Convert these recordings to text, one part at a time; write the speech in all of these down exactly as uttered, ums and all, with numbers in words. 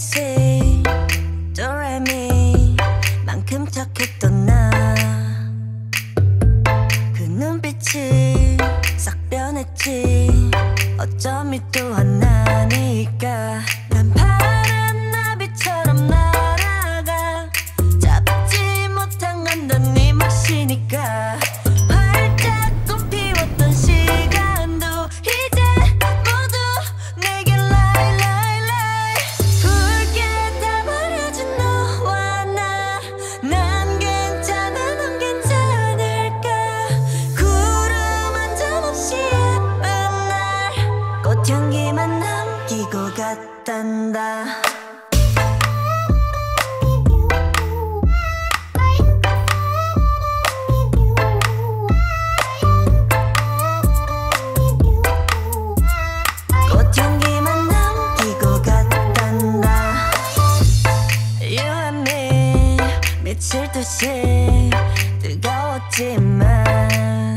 si do re mi 만큼 착했던 나 그 눈빛이 싹 변했지 어쩜 이 또한 나니까 난 파란 나비처럼 날아가 잡지 못한 건 넌 네 몫이니까 향기만 남기고 갔단다 꽃향기만 남기고 갔단다 You and me 미칠 듯이 뜨거웠지만 향기만 남기고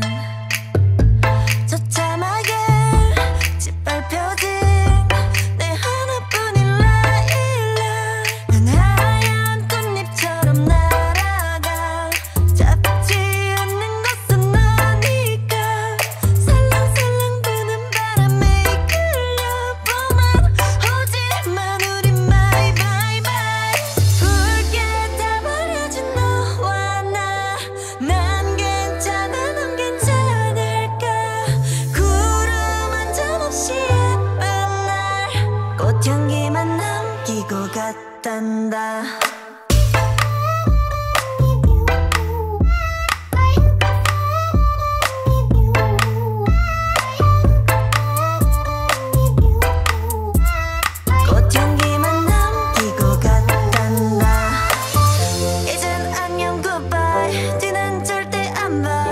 갔단다 꽃향기만 남기고 갔단다 이젠 안녕 goodbye 뒤는 절대 안 봐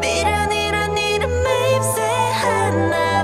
미련이란 이름에 입새 하나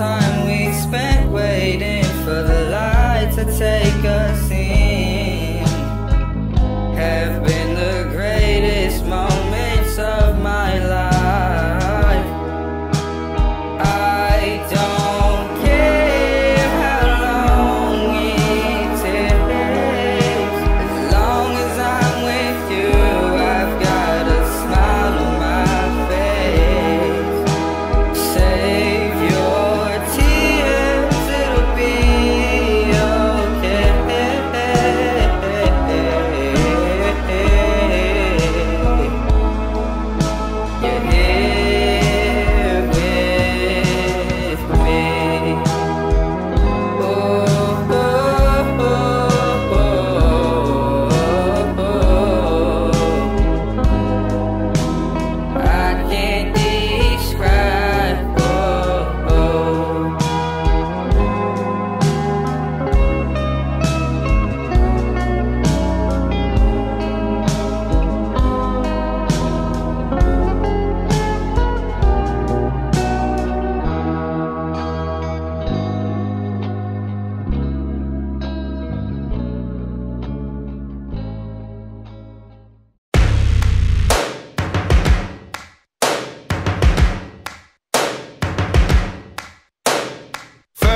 time we spent waiting for the light to take us in.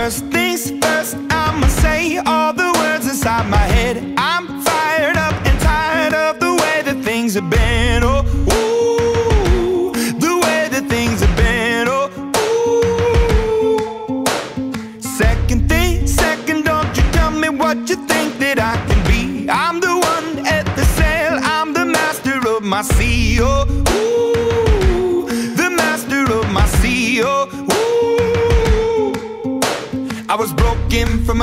First things first, I'ma say all the words inside my head. I'm fired up and tired of the way that things have been. Oh, ooh, the way that things have been. Oh, ooh. Second thing, second, don't you tell me what you think that I can be. I'm the one at the sail, I'm the master of my sea. Oh, ooh, the master of my sea. Oh, ooh. I was broken from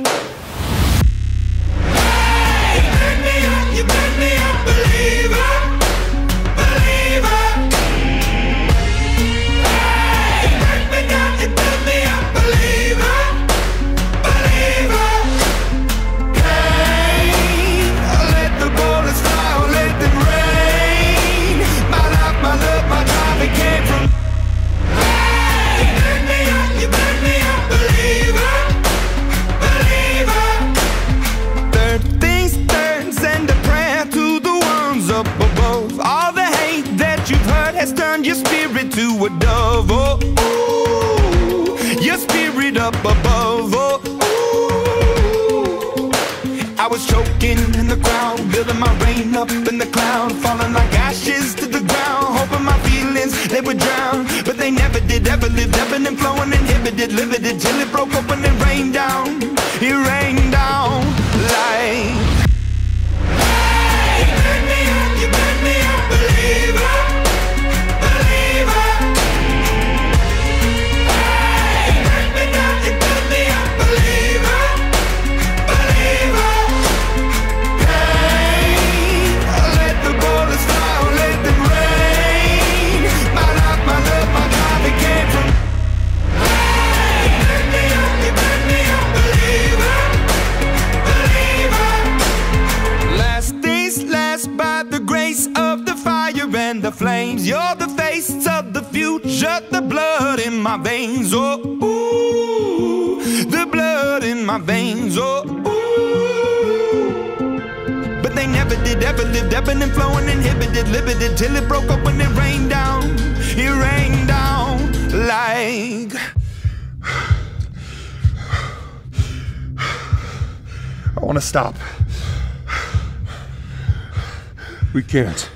Hey, you pick me up, you pick me up, believer, believer. Hey, you pick me down, you pick me up, believer, believer. Has turned your spirit to a dove. Oh, ooh, your spirit up above. Oh, ooh. I was choking in the crowd, building my rain up in the cloud, falling like ashes to the ground, hoping my feelings they would drown, but they never did. Ever lived, ebbing and flowing, inhibited, limited, till it broke open and rained down. It rained down like. Hey, you pick me up, you pick me up, believer. Flames, you're the face of the future, the blood in my veins, oh, ooh, the blood in my veins, oh, ooh. But they never did, ever lived, ebbing and flowing, inhibited, limited, till it broke up when it rained down, it rained down like. I want to stop. We can't.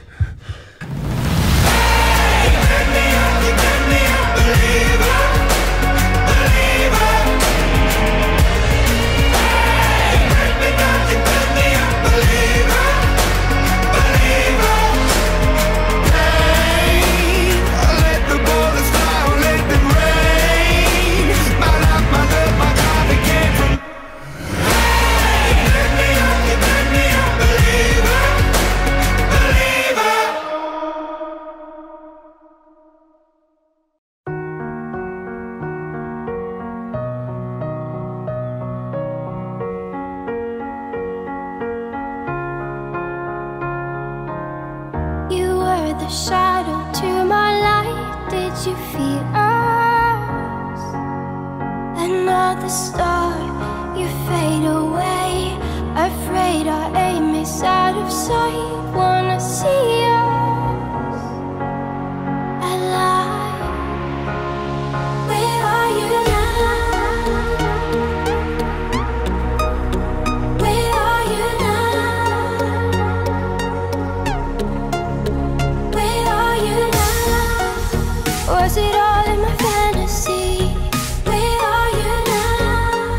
Was it all in my fantasy? Where are you now?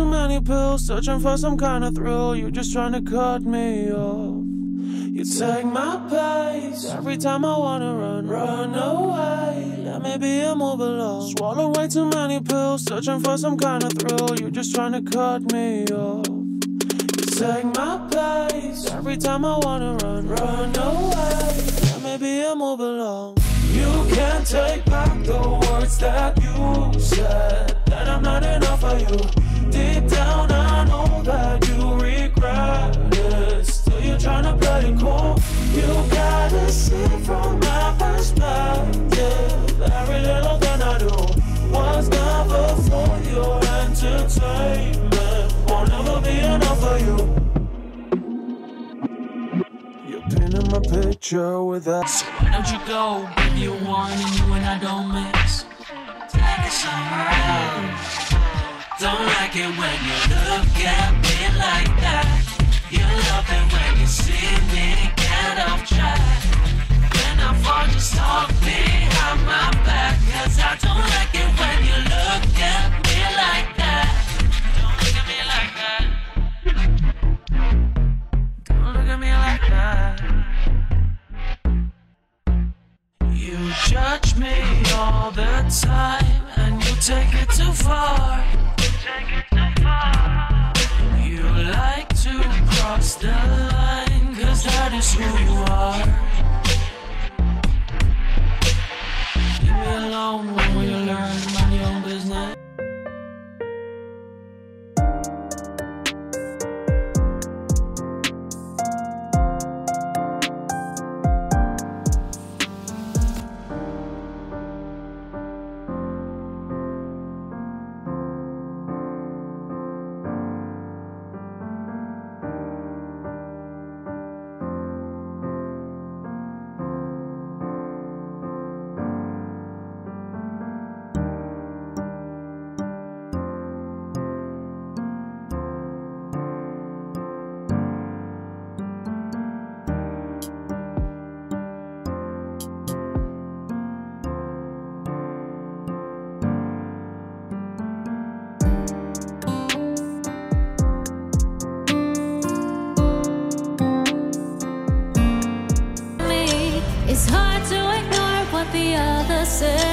too many pills, searching for some kind of thrill. You're just trying to cut me off. You take my pace every time I wanna run, run away. Let me be a move along. Swallow way too many pills, searching for some kind of thrill. You're just trying to cut me off. You take my pace every time I wanna run, run away. Let me be a move along. You can't take back the words that you said, that I'm not enough for you. Deep down I know that you regret it. Still you're trying to play it cool. You gotta see from my perspective, every little thing I do was never for your entertainment, won't ever be enough for you. You're pinning my picture with us. So why don't you go? Give you a warning, you and I don't mix. Take it somewhere else. Don't like it when you look at me like that. You love it when you see me get off track. When I fall, just talk behind my back. Cause I don't like it when you look at me like that. Don't look at me like that. Don't look at me like that. You judge me all the time, and you take it too far. You like to cross the line, cause that is who you are. Leave me alone, when will you learn to mind your own business? Say